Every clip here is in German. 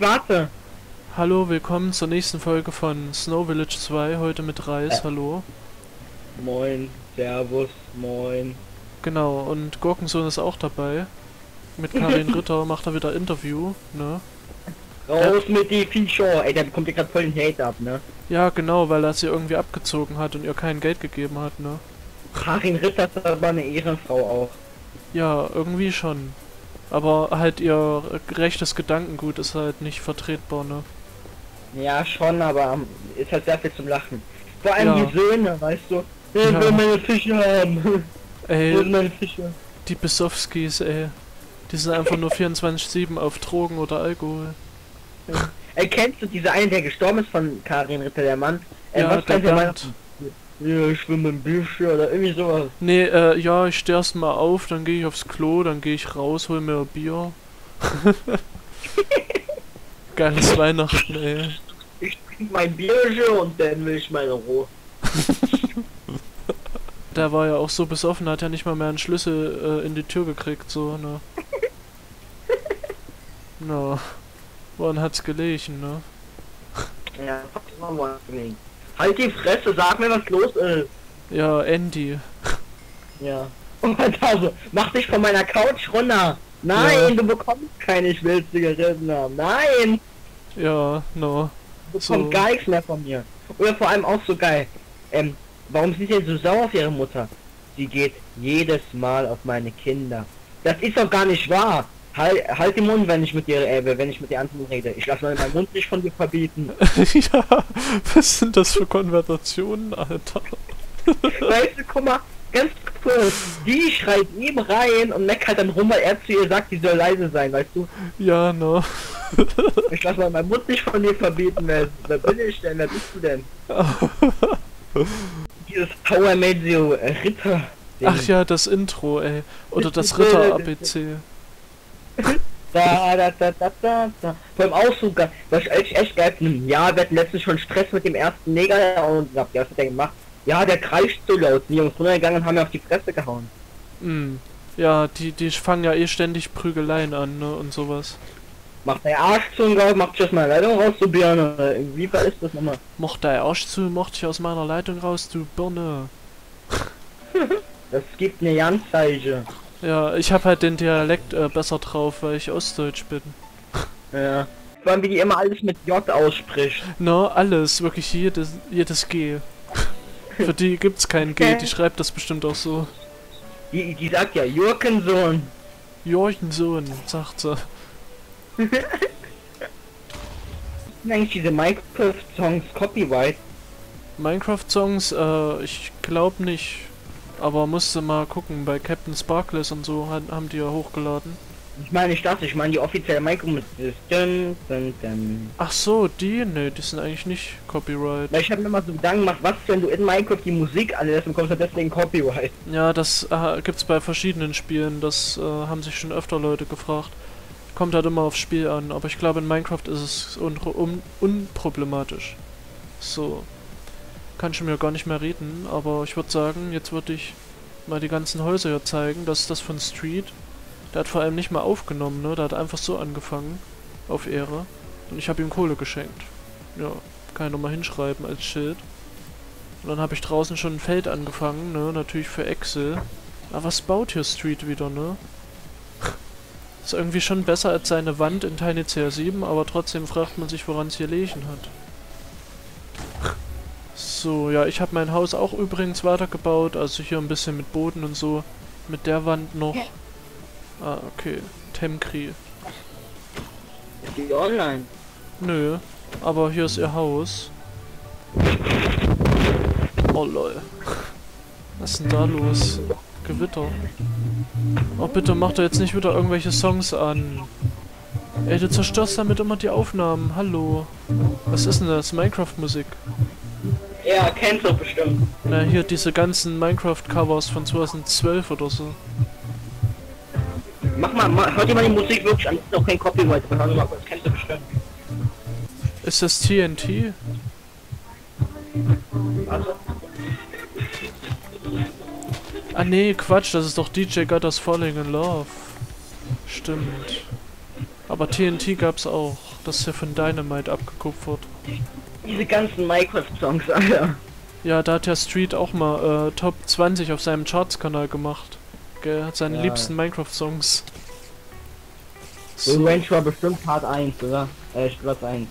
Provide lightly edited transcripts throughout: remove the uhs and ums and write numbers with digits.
Warte. Hallo, willkommen zur nächsten Folge von Snow Village 2, heute mit Reis, hallo. Moin, servus, moin. Genau, und Gurkensohn ist auch dabei. Mit Karin Ritter macht er wieder Interview, ne? Raus mit die Viecher, ey, der bekommt ja gerade voll den Hate ab, ne? Ja, genau, weil er sie irgendwie abgezogen hat und ihr kein Geld gegeben hat, ne? Karin Ritter ist aber eine Ehrenfrau auch. Ja, irgendwie schon. Aber halt ihr rechtes Gedankengut ist halt nicht vertretbar, ne? Ja, schon, aber ist halt sehr viel zum Lachen. Vor allem ja. Die Söhne, weißt du? Ich will meine Fische haben. Ey, ich will meine Fische. Die Besowskis, ey. Die sind einfach nur 24/7 auf Drogen oder Alkohol. Ey, kennst du diese einen, der gestorben ist von Karin Ritter, der Mann? Ey, ja, was kann der Mann? Ja, ich schwimme im Büschchen oder irgendwie sowas. Nee, ja, ich stehe erst mal auf, dann gehe ich aufs Klo, dann gehe ich raus, hol mir ein Bier. Geiles Weihnachten, ey. Ich trinke mein Bierchen und dann will ich meine Ruhe. Der war ja auch so besoffen, hat ja nicht mal mehr einen Schlüssel in die Tür gekriegt, so, ne? Na, woran hat's gelegen, ne? Ja, woran hat's gelegen. Halt die Fresse, sag mir, was los ist. Ja, Andy. Ja. Und also, mach dich von meiner Couch runter. Nein, ja. Du bekommst keine, ich will Zigaretten haben. Nein. Ja, no. Du bekommst so. Gar nichts mehr von mir. Oder vor allem auch so geil. Warum sind sie denn so sauer auf ihre Mutter? Sie geht jedes Mal auf meine Kinder. Das ist doch gar nicht wahr. Halt den Mund, wenn ich mit dir anderen rede. Ich lasse meinen Mund nicht von dir verbieten. Ja, was sind das für Konversationen, Alter? Weißt du, guck mal, ganz kurz, die schreit ihm rein und meckert dann rum, weil er zu ihr sagt, die soll leise sein, weißt du? Ja, no. Ich lasse meinen Mund nicht von dir verbieten, wer bin ich denn, wer bist du denn? Dieses Power Made You Ritter. Ach ja, das Intro, ey. Oder das Ritter-ABC. Da. Vor allem auch so geil, das ist echt geil. Ja, wir hatten letztens schon Stress mit dem ersten Neger und gesagt, ja, was hat der gemacht? Ja, der kreischt so laut, die Jungs runtergegangen und haben mir auf die Fresse gehauen. Ja, die fangen ja eh ständig Prügeleien an, ne, und sowas. Macht dein Arsch zu und macht dich aus meiner Leitung raus, du Birne. Inwiefern ist das nochmal? Macht dein Arsch zu, macht dich aus meiner Leitung raus, du Birne. Das gibt eine Anzeige. Ja, ich hab halt den Dialekt besser drauf, weil ich Ostdeutsch bin. Ja. Vor allem, wie die immer alles mit J ausspricht. No, alles, wirklich jedes G. Für die gibt's kein G, die schreibt das bestimmt auch so. Die sagt ja Jürgensohn. Jürgensohn, sagt sie. Sind eigentlich diese Minecraft-Songs Copyright? Minecraft-Songs, ich glaub nicht. Aber musste mal gucken, bei Captain Sparkles und so haben die ja hochgeladen. Ich meine nicht das, ich meine die offizielle Minecraft. Ach so, die? Ne, die sind eigentlich nicht Copyright. Ich habe mir mal so Gedanken gemacht, was wenn du in Minecraft die Musik anlässt und kommst du deswegen Copyright. Ja, das gibt's bei verschiedenen Spielen, das haben sich schon öfter Leute gefragt. Kommt halt immer aufs Spiel an, aber ich glaube in Minecraft ist es unproblematisch. So. Kann schon mir gar nicht mehr reden, aber ich würde sagen, jetzt würde ich mal die ganzen Häuser hier zeigen. Das ist das von Street. Der hat vor allem nicht mal aufgenommen, ne? Der hat einfach so angefangen. Auf Ehre. Und ich habe ihm Kohle geschenkt. Ja, kann ich nochmal hinschreiben als Schild. Und dann habe ich draußen schon ein Feld angefangen, ne? Natürlich für Excel. Aber was baut hier Street wieder, ne? Ist irgendwie schon besser als seine Wand in Tiny CR7, aber trotzdem fragt man sich, woran es hier liegen hat. So, ja, ich habe mein Haus auch übrigens weitergebaut, also hier ein bisschen mit Boden und so, mit der Wand noch. Ah, okay, Temkri. Ist die online? Nö, aber hier ist ihr Haus. Oh lol. Was ist denn da los? Gewitter. Oh bitte, mach doch jetzt nicht wieder irgendwelche Songs an. Ey, du zerstörst damit immer die Aufnahmen, hallo. Was ist denn das? Minecraft-Musik? Ja, kennst du bestimmt. Na, hier diese ganzen Minecraft-Covers von 2012 oder so. Mach mal, hört ihr mal die Musik wirklich an, ist noch kein Copyright, aber hör mal, das kennst du bestimmt. Ist das TNT? Also. Ah nee, Quatsch, das ist doch DJ Gathers Falling in Love. Stimmt. Aber TNT gab's auch. das hier von Dynamite abgekupfert. Diese ganzen Minecraft-Songs, Alter. Ja, da hat ja Street auch mal Top 20 auf seinem Charts-Kanal gemacht. Gell, hat seine liebsten Minecraft-Songs. So, Range war bestimmt Part 1, oder? Platz 1.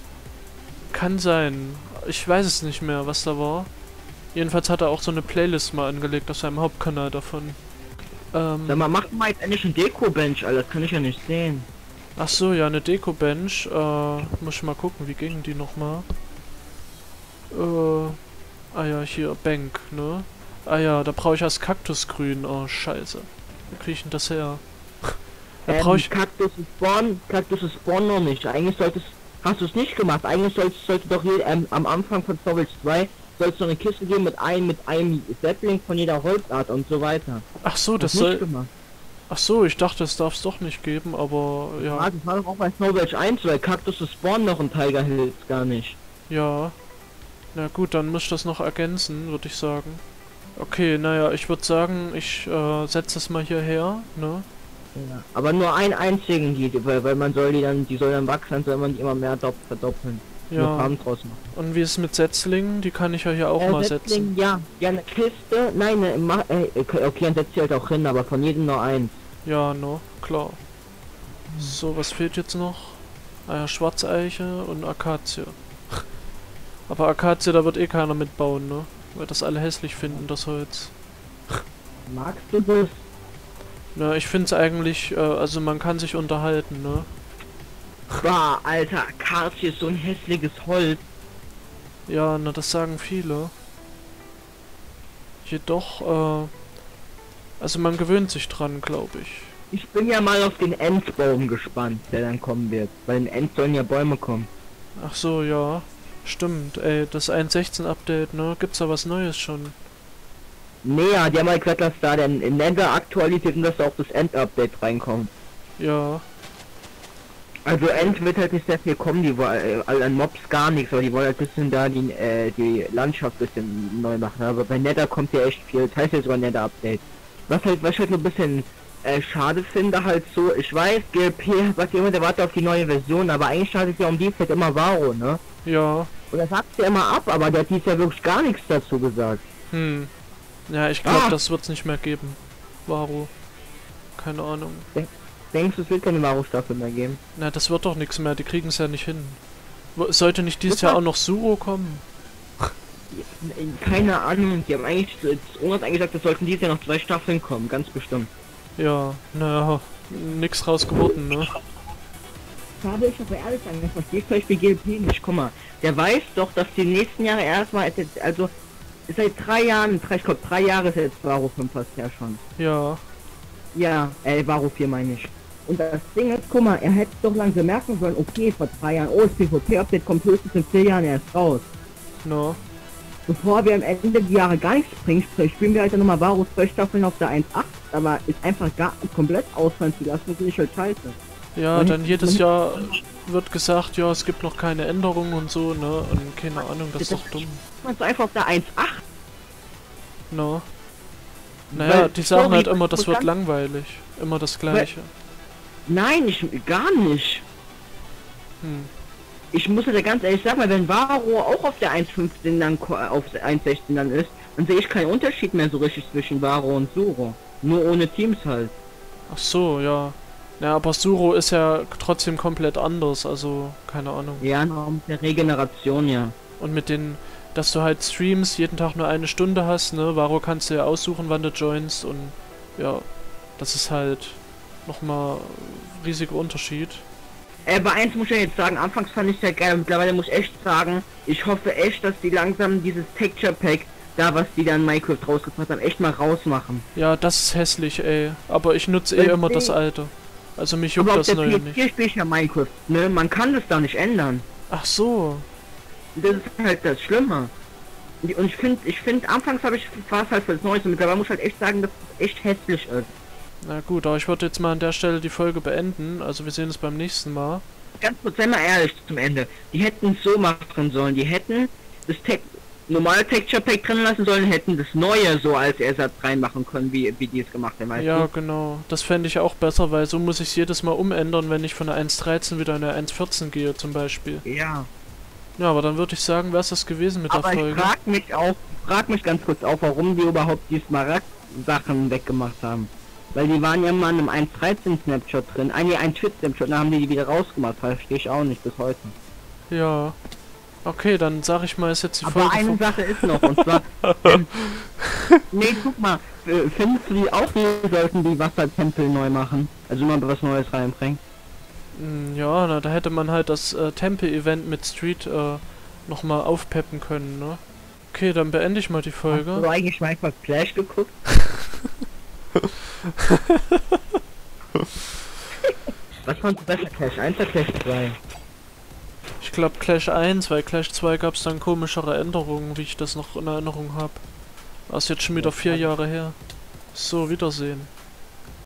Kann sein. Ich weiß es nicht mehr, was da war. Jedenfalls hat er auch so eine Playlist mal angelegt auf seinem Hauptkanal davon. Sag mal, macht mal jetzt endlich eine Deko-Bench, Alter. Das kann ich ja nicht sehen. Ach so, ja, eine Deko-Bench. Muss ich mal gucken, wie ging die nochmal? Ah ja, hier, Bank, ne? Ah ja, da brauche ich erst Kaktusgrün. Oh, scheiße. Wo kriege ich denn das her? Da brauche ich... Kaktus ist Spawn noch nicht. Eigentlich solltest... Hast du es nicht gemacht? Eigentlich sollte doch hier am Anfang von Snow Village 2 soll es noch eine Kiste geben mit einem Sapling von jeder Holzart und so weiter. Ach so, das soll... Gemacht. Ach so, ich dachte, das darf es doch nicht geben, aber ja. Ah, das war doch auch bei Snow Village 1, weil Kaktus spawnen noch und Tiger Hills gar nicht. Ja. Na gut, dann muss ich das noch ergänzen, würde ich sagen. Okay, naja, ich würde sagen, ich setze das mal hierher, ne? Ja, aber nur einen einzigen hier, weil man soll die sollen dann wachsen, soll man die immer mehr verdoppeln. Ja. Und wie ist es mit Setzlingen? Die kann ich ja hier auch mal setzen. Ja, eine Kiste. Nein, okay, dann setzt sie halt auch hin, aber von jedem nur eins. Ja, no, klar. So, was fehlt jetzt noch? Ah ja, Schwarzeiche und Akazie. Aber Akazie, da wird eh keiner mitbauen, ne? Weil das alle hässlich finden, das Holz. Magst du das? Na, ich find's eigentlich, also man kann sich unterhalten, ne? Bah, Alter, Akazie ist so ein hässliches Holz. Ja, na, das sagen viele. Jedoch, also man gewöhnt sich dran, glaube ich. Ich bin ja mal auf den Endbaum gespannt, der dann kommen wird. Weil in End sollen ja Bäume kommen. Ach so, ja. Stimmt, ey, das 1.16 Update, ne? Gibt's da was Neues schon? Nee, ja, die haben halt gesagt, dass da denn in Nether aktualisiert und dass da auch das End-Update reinkommt. Ja. Also End wird halt nicht sehr viel kommen, die wollen an Mobs gar nichts, aber die wollen halt ein bisschen da die Landschaft ein bisschen neu machen, aber bei Nether kommt ja echt viel, das heißt ja sogar Nether-Update. Was ich halt nur ein bisschen schade finde halt so, ich weiß, GLP sagt immer, der wartet auf die neue Version, aber eigentlich schadet es ja um die Zeit immer Varo, ne? Ja. Und das sagt ja immer ab, aber der hat dies ja wirklich gar nichts dazu gesagt. Hm. Ja, ich glaube, das wird's nicht mehr geben. Varo. Keine Ahnung. Denkst du, es wird keine Varo-Staffel mehr geben? Na, das wird doch nichts mehr, die kriegen es ja nicht hin. Sollte nicht dieses Jahr auch noch Suro kommen? Keine Ahnung, die haben eigentlich gesagt, das sollten dieses Jahr noch 2 Staffeln kommen, ganz bestimmt. Ja, naja, nix raus geworden, ne? Habe ich aber ehrlich sagen, das verstehe ich zum Beispiel GLP nicht, guck mal. Der weiß doch, dass die nächsten Jahre erstmal, also seit 3 Jahren, ich glaube 3 Jahre ist jetzt Varo 5 fast her schon. Ja. Ja, Varo 4 meine ich. Und das Ding ist, guck mal, er hätte doch langsam merken sollen, okay, vor 3 Jahren, oh, das PvP-Update kommt höchstens in 4 Jahren erst raus. No. Bevor wir am Ende die Jahre gar nichts bringen, spielen wir halt dann nochmal Varo 2 Staffeln auf der 1.8, aber ist einfach gar komplett ausfallen zu lassen, finde ich halt scheiße. Ja, dann jedes Jahr wird gesagt, ja, es gibt noch keine Änderungen und so, ne? Und keine Ahnung, das ist doch dumm. Man ist einfach auf der 1.8. No. Naja, die sagen halt immer, das wird langweilig. Immer das Gleiche. Nein, gar nicht. Hm. Ich muss ja ganz ehrlich sagen, wenn Varo auch auf der 1.15 dann auf 1.16 dann ist, dann sehe ich keinen Unterschied mehr so richtig zwischen Varo und Suro. Nur ohne Teams halt. Ach so, ja. Ja, aber Suro ist ja trotzdem komplett anders, also keine Ahnung. Ja, mit der Regeneration, ja. Und mit den, dass du halt streamst, jeden Tag nur 1 Stunde hast, ne? Varo kannst du ja aussuchen, wann du joinst und ja, das ist halt nochmal riesiger Unterschied. Bei eins muss ich ja jetzt sagen, anfangs fand ich ja geil, mittlerweile muss ich echt sagen, ich hoffe echt, dass die langsam dieses Texture Pack, da was die dann Minecraft rausgebracht haben, echt mal rausmachen. Ja, das ist hässlich, ey. Aber ich nutze eh immer das alte. Also mich juckt das neue nicht. Hier spiele ich ja Minecraft, ne? Man kann das da nicht ändern. Ach so. Das ist halt das Schlimme. Und ich finde, anfangs war es halt für das Neues, und mittlerweile muss ich halt echt sagen, dass es echt hässlich ist. Na gut, aber ich würde jetzt mal an der Stelle die Folge beenden. Also wir sehen uns beim nächsten Mal. Ganz kurz, sei mal ehrlich zum Ende. Die hätten es so machen sollen. Die hätten das Tech normale Texture Pack drin lassen sollen, hätten das neue so als Ersatz reinmachen können, wie die es gemacht haben. Ja, du? Genau. Das fände ich auch besser, weil so muss ich es jedes Mal umändern, wenn ich von der 1.13 wieder in der 1.14 gehe zum Beispiel. Ja. Ja, aber dann würde ich sagen, wäre es das gewesen mit aber der Folge. Ich frag mich ganz kurz auch, warum die überhaupt die Smaragd-Sachen weggemacht haben. Weil die waren ja mal in einem 1.13 Snapshot drin, eigentlich 1.14 Snapshot, da haben die wieder rausgemacht, verstehe ich auch nicht bis heute. Ja. Okay, dann sag ich mal, ist jetzt die Folge. Aber eine Sache ist noch, und zwar... nee, guck mal, findest du die auch, wir sollten die Wassertempel neu machen? Also immer was Neues reinbringen? Ja, na, da hätte man halt das Tempel-Event mit Street nochmal aufpeppen können, ne? Okay, dann beende ich mal die Folge. Hast du eigentlich manchmal Flash geguckt? Was fandst du besser, Clash 1 oder Clash 2? Ich glaube Clash 1, weil Clash 2 gab es dann komischere Änderungen, wie ich das noch in Erinnerung habe. Das ist jetzt schon wieder 4 Jahre her. So, Wiedersehen.